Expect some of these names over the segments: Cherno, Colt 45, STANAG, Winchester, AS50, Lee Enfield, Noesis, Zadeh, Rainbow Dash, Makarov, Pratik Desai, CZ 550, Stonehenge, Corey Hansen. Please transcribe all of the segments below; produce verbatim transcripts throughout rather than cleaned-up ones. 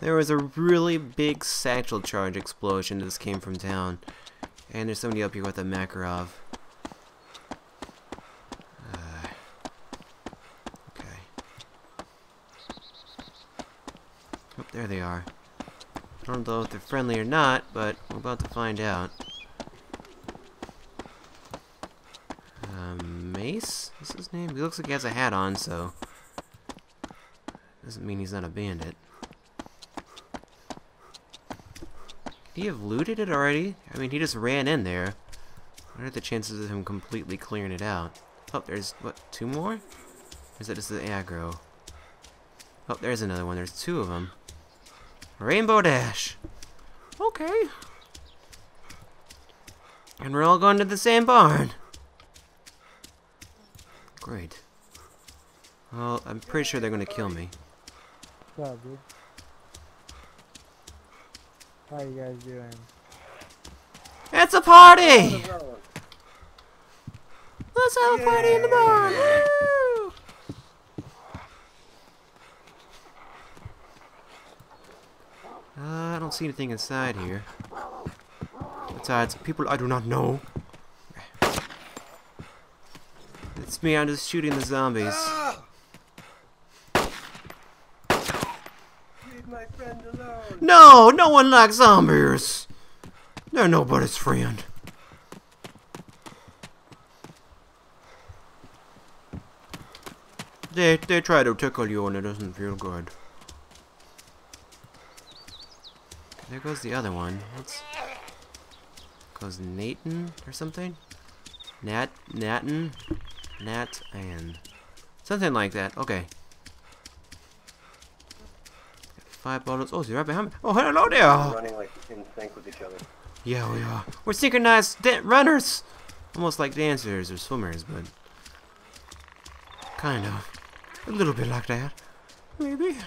There was a really big satchel charge explosion that just came from town. And there's somebody up here with a Makarov. Uh, okay. Oh, there they are. I don't know if they're friendly or not, but we're about to find out. Um, Mace? What's his name? He looks like he has a hat on, so... doesn't mean he's not a bandit. Could he have looted it already? I mean, he just ran in there. What are the chances of him completely clearing it out? Oh, there's, what, two more? Or is that just the aggro? Oh, there's another one. There's two of them. Rainbow Dash! Okay. And we're all going to the same barn! Great. Well, I'm pretty sure they're gonna kill me. Yeah, dude. How are you guys doing? It's a party! Let's have a party in the barn! Woo! Uh, I don't see anything inside here. Besides, people I do not know. It's me, I'm just shooting the zombies. Leave my friend alone. No! No one likes zombies! They're nobody's friend. They, they try to tickle you and it doesn't feel good. There goes the other one. That's... goes Nathan or something? Nat... Nathan? Nat and... something like that. Okay. Five bottles. Oh, you're right behind me. Oh, hello there! We're running like in sync with each other. Yeah, we are. We're synchronized runners! Almost like dancers or swimmers, but... kind of. A little bit like that. Maybe.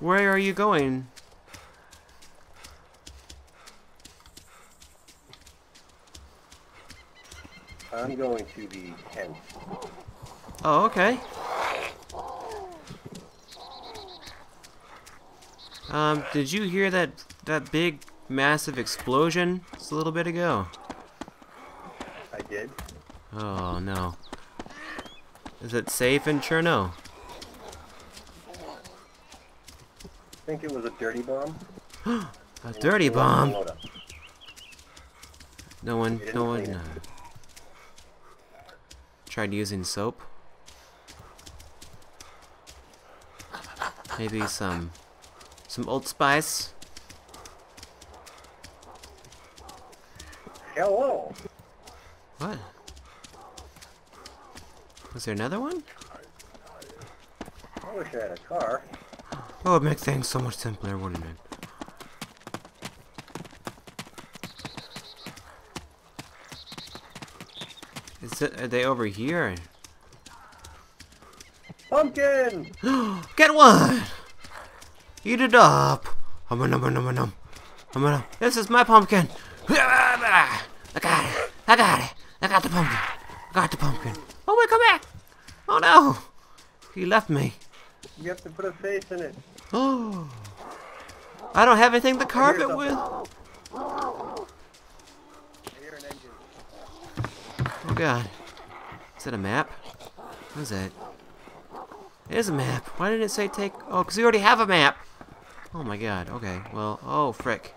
Where are you going? I'm going to the tent. Oh, okay. Um, did you hear that that big, massive explosion just a little bit ago? I did. Oh no. Is it safe in Cherno? I think it was a dirty bomb. a and dirty bomb. No one, no one. Uh, Tried using soap. Maybe some some Old Spice. Hello. What? Was there another one? I wish I had a car. Oh, it'd make things so much simpler, wouldn't it? Is it, are they over here? Pumpkin! Get one! Eat it up! Um, um, um, um, um, um. This is my pumpkin! I got it! I got it! I got the pumpkin! I got the pumpkin! Oh wait, come back! Oh no! He left me. You have to put a face in it. Oh! I don't have anything to carve it with! Oh god. Is that a map? What is that? It is a map. Why did it say take... oh, because we already have a map! Oh my god, okay. Well, oh frick.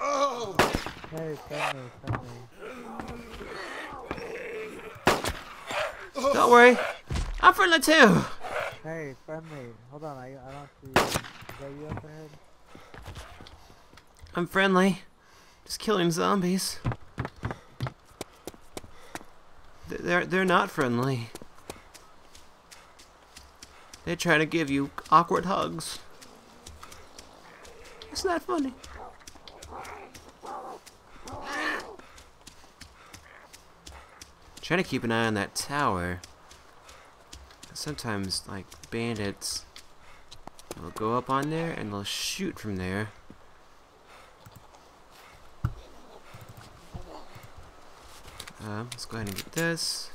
Oh! Hey, friendly, friendly. Don't worry. I'm friendly too! Hey, friendly. Hold on, I, I don't see you. Is that you up ahead? I'm friendly. Just killing zombies. They're they're not friendly. They try to give you awkward hugs. It's not funny. Try to keep an eye on that tower. Sometimes, like bandits, will go up on there and they'll shoot from there. Um, let's go ahead and get this.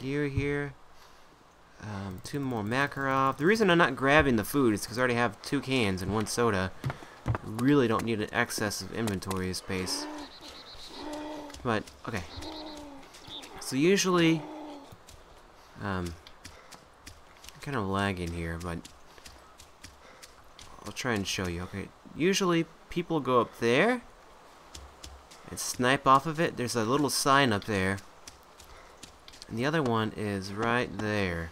gear here. Um, two more Makarov. The reason I'm not grabbing the food is because I already have two cans and one soda. I really don't need an excess of inventory space. But, okay. So usually... Um, I'm kind of lagging here, but... I'll try and show you. Okay, usually people go up there and snipe off of it. There's a little sign up there. And the other one is right there.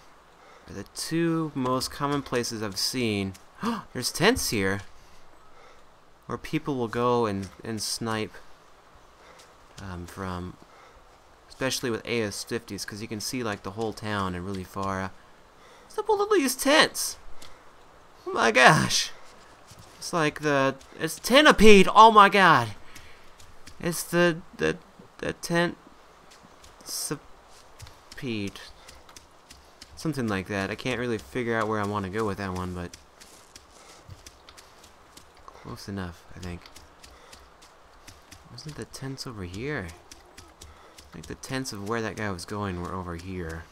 The two most common places I've seen. Oh, there's tents here, where people will go and and snipe um, from, especially with A S fifties, because you can see like the whole town and really far. Stop all of these tents! Oh my gosh! It's like the it's Tentipede. Oh my god! It's the the the tent. Pete. Something like that. I can't really figure out where I want to go with that one, but close enough, I think. Wasn't the tents over here? I think the tents of where that guy was going were over here.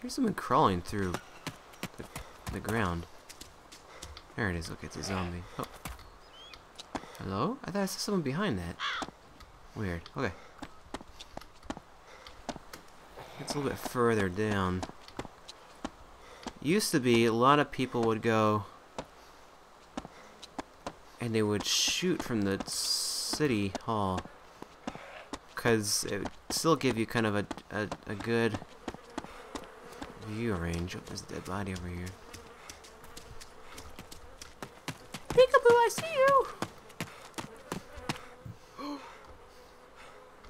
Here's someone crawling through the, the ground. There it is. Look, it's a zombie. Oh. Hello? I thought I saw someone behind that. Weird. Okay. It's a little bit further down. Used to be a lot of people would go and they would shoot from the city hall because it would still give you kind of a, a, a good view range. Oh, there's a dead body over here. Peekaboo, I see you!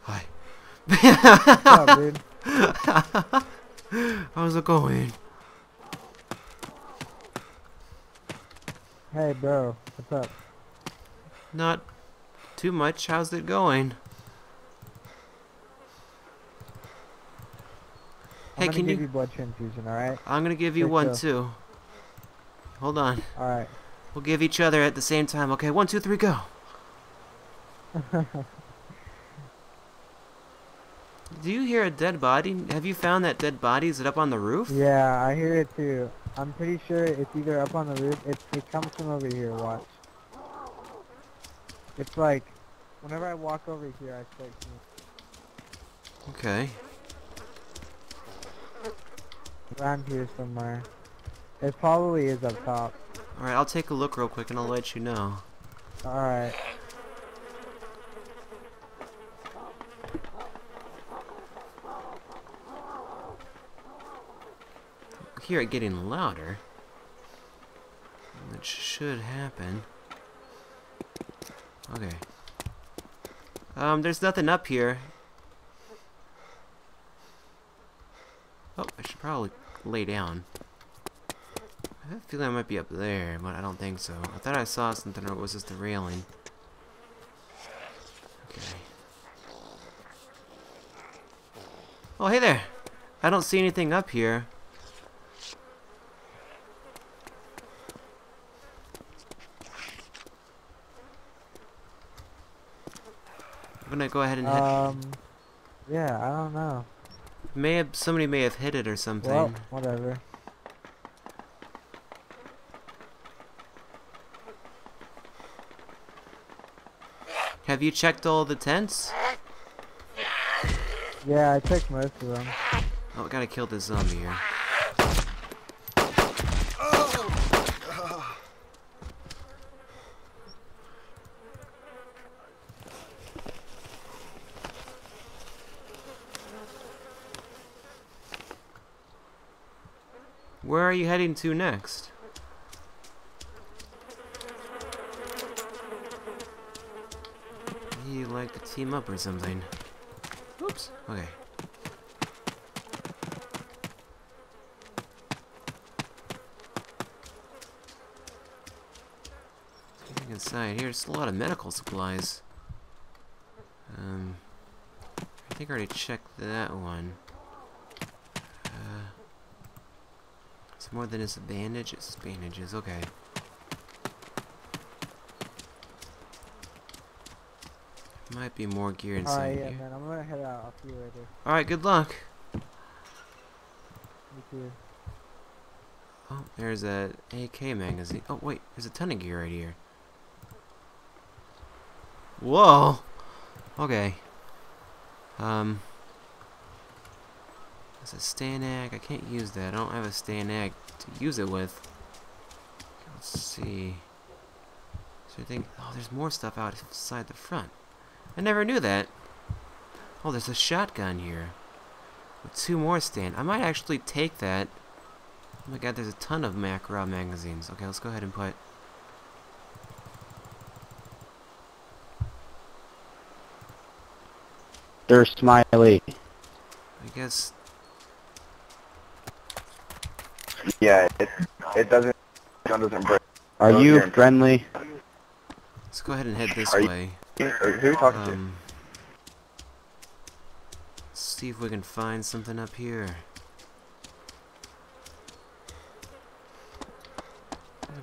Hi. What's up, dude? How's it going? Hey, bro. What's up? Not too much. How's it going? I'm hey, gonna can give you... you blood transfusion, alright? I'm gonna give you Here one, so. too. Hold on. Alright. We'll give each other at the same time. Okay, one, two, three, go. Do you hear a dead body? Have you found that dead body? Is it up on the roof? Yeah, I hear it too. I'm pretty sure it's either up on the roof. It, it comes from over here, watch. It's like, whenever I walk over here, I start seeing it. Okay. Around here somewhere. It probably is up top. Alright, I'll take a look real quick and I'll let you know. Alright. Hear it getting louder. That should happen. Okay. Um, there's nothing up here. Oh, I should probably lay down. I have a feeling I might be up there, but I don't think so. I thought I saw something, or it was just the railing. Okay. Oh, hey there! I don't see anything up here. I'm gonna go ahead and hit. Um, yeah, I don't know. May have somebody may have hit it or something. Well, whatever. Have you checked all the tents? Yeah, I checked most of them. Oh, I gotta kill this zombie here. Where are you heading to next? You like to team up or something? Oops. Okay. Getting inside here, just a lot of medical supplies. Um, I think I already checked that one. More than it's a bandage, it's bandages, okay. Might be more gear inside. Alright, yeah, here. man. I'm gonna head out. I'll see you later. Alright, good luck. Me too. Oh, there's a A K magazine. Oh, wait. There's a ton of gear right here. Whoa! Okay. Um. There's a STANAG. I can't use that. I don't have a STANAG to use it with. Let's see. So I think. Oh, there's more stuff outside the front. I never knew that. Oh, there's a shotgun here. With two more stand. I might actually take that. Oh my god, there's a ton of Makarov magazines. Okay, let's go ahead and put... They're smiley. I guess... Yeah, it, it doesn't... It doesn't break. Are no, you friendly? Let's go ahead and head this Are way. You? Who talking um, to? Let's see if we can find something up here.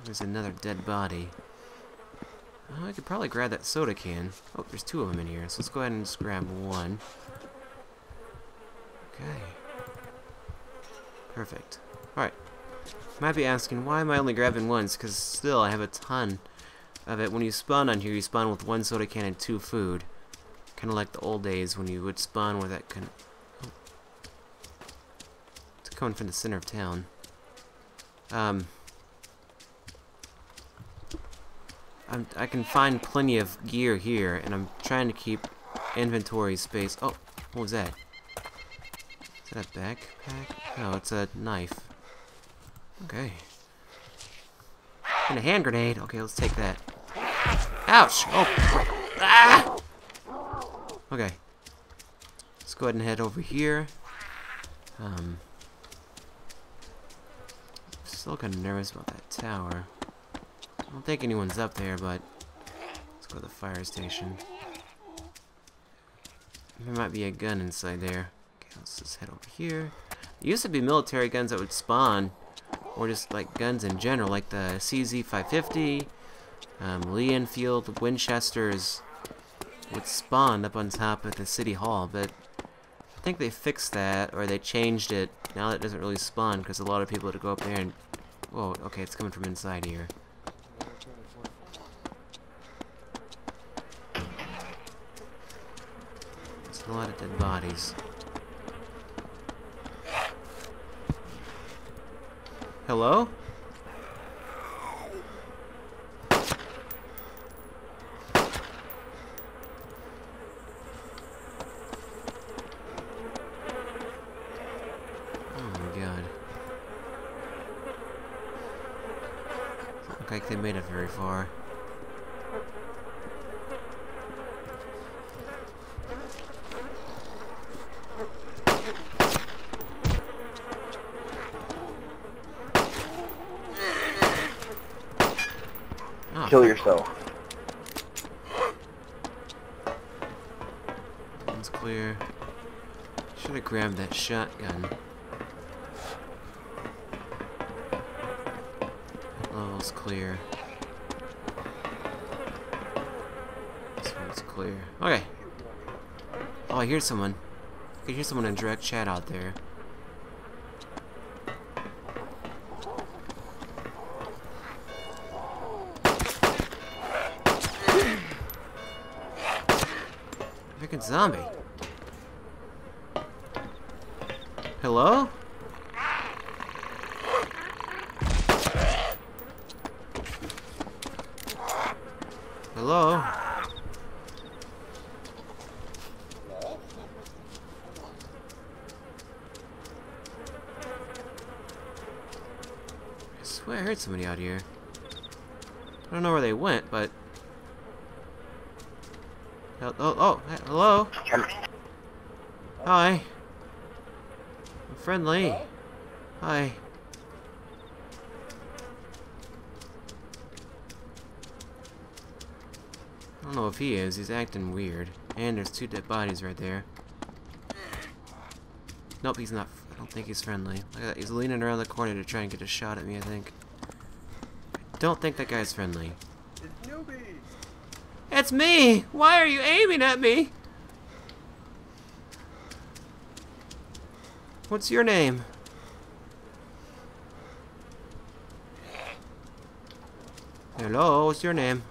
There's another dead body. Oh, I could probably grab that soda can. Oh, there's two of them in here, so let's go ahead and just grab one. Okay. Perfect. Alright. Might be asking, why am I only grabbing once? Because still, I have a ton of it. When you spawn on here, you spawn with one soda can and two food. Kind of like the old days when you would spawn with that kind of... Oh. It's coming from the center of town. Um, I'm, I can find plenty of gear here, and I'm trying to keep inventory space. Oh, what was that? Is that a backpack? Oh, it's a knife. Okay. And a hand grenade. Okay, let's take that. Ouch! Oh! Ah! Okay. Let's go ahead and head over here. Um, still kind of nervous about that tower. I don't think anyone's up there, but let's go to the fire station. There might be a gun inside there. Okay, let's just head over here. There used to be military guns that would spawn, or just like guns in general, like the C Z five fifty, um, Lee Enfield, the Winchesters would spawn up on top of the city hall, but I think they fixed that, or they changed it. Now that doesn't really spawn, because a lot of people would go up there and... Whoa, okay, it's coming from inside here. There's a lot of dead bodies. Hello? Oh my god. Doesn't look like they made it very far. Kill yourself. That's clear. Should have grabbed that shotgun. That level's clear. This one's clear. Okay. Oh, I hear someone. I can hear someone in direct chat out there. Zombie. Hello? Hello? I swear I heard somebody out here. I don't know where they went, but... Oh, oh, oh, hello? Hi. I'm friendly. Hi. I don't know if he is. He's acting weird. And there's two dead bodies right there. Nope, he's not. I don't think he's friendly. Look at that. He's leaning around the corner to try and get a shot at me, I think. I don't think that guy's friendly. That's me! Why are you aiming at me? What's your name? Hello, what's your name?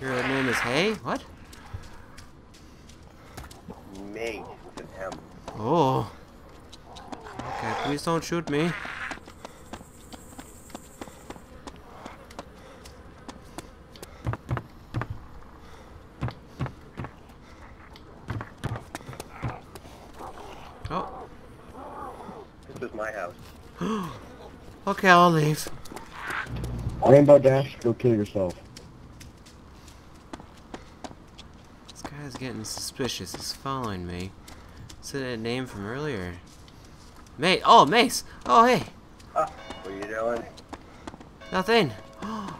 Your name is Hay? What? Me. Oh. Okay, please don't shoot me. Oh. This is my house. Okay, I'll leave. Rainbow Dash, go kill yourself. This guy's getting suspicious. He's following me. What's that name from earlier? Mate. Oh, Mace. Oh, hey. Uh, what are you doing? Nothing.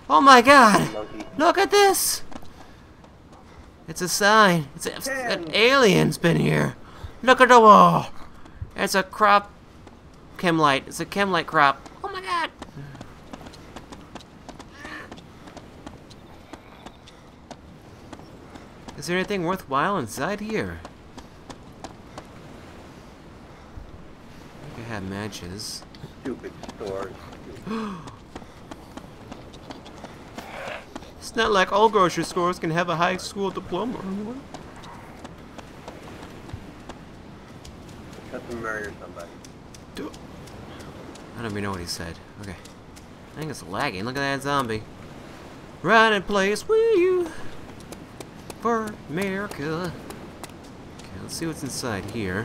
Oh my God! Monkey. Look at this. It's a sign. It's a, an alien's been here. Look at the wall. It's a crop chem light. It's a chem light crop. Oh my God. Is there anything worthwhile inside here? I think I have matches. Stupid stores. It's not like all grocery stores can have a high school diploma. Cut to murder somebody. Do I don't even know what he said. Okay. I think it's lagging. Look at that zombie. Run in place, will you? For America. Okay, let's see what's inside here.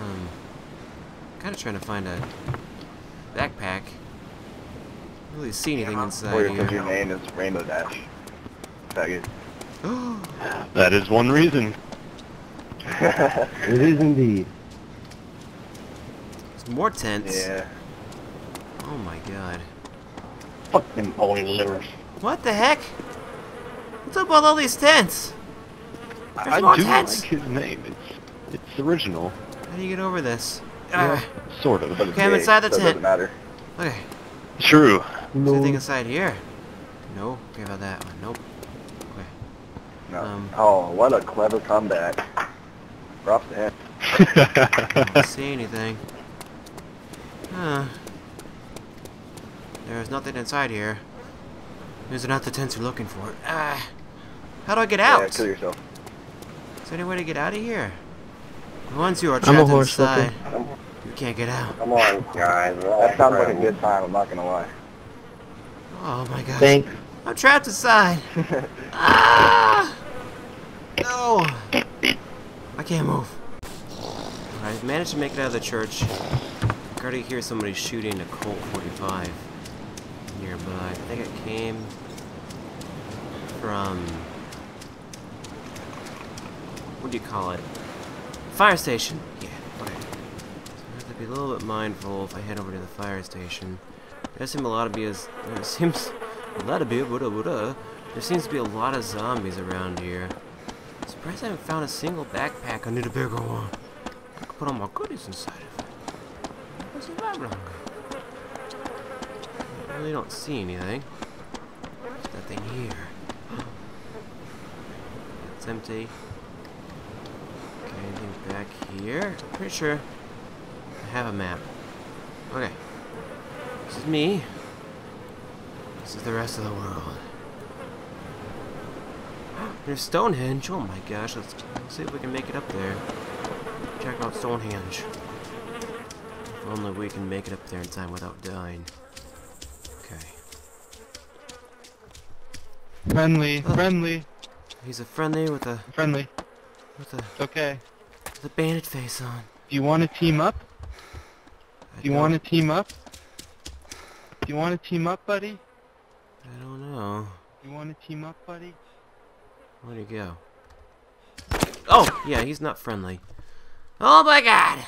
Um, kind of trying to find a backpack. Don't really see anything inside here. Your country name is Rainbow Dash. Faggot. That is one reason. It is indeed. There's more tents. Yeah. Oh my God. Fuck them holy livers. What the heck? What's up with all these tents? There's I more do tents. Like his name. It's it's original. How do you get over this? Yeah, uh, sort of. Okay, I'm inside the so tent. Doesn't matter. Okay. True. No. Is anything inside here? No. Okay, about that one. Nope. Okay. No. Um, oh, what a clever comeback. Drop that. I don't see anything. Huh. There's nothing inside here. These are not the tents you're looking for. Ah! How do I get out? Yeah, kill yourself. Is there any way to get out of here? Once you are trapped inside, you can't get out. Come on, guys. That sounds like a good time, I'm not gonna lie. Oh my God. Thanks. I'm trapped inside! Ah! No! I can't move. I managed to make it out of the church. I already hear somebody shooting a Colt forty-five. Nearby. I think it came from, what do you call it? Fire station. Yeah. Okay. So I have to be a little bit mindful if I head over to the fire station. There seems a lot of be as there seems a lot of be woulda woulda. There seems to be a lot of zombies around here. I'm surprised I haven't found a single backpack. I need a bigger one. I could put all my goodies inside of it. What's that wrong? I really don't see anything. There's nothing here. It's empty. Okay, anything back here? I'm pretty sure I have a map. Okay. This is me. This is the rest of the world. There's Stonehenge. Oh my gosh. Let's see if we can make it up there. Check out Stonehenge. If only we can make it up there in time without dying. Friendly, oh. friendly. He's a friendly with a friendly. With a okay. With a bandit face on. Do you want to team up? I Do you want to team up? Do you want to team up, buddy? I don't know. You want to team up, buddy? Where'd he go? Oh yeah, he's not friendly. Oh my God!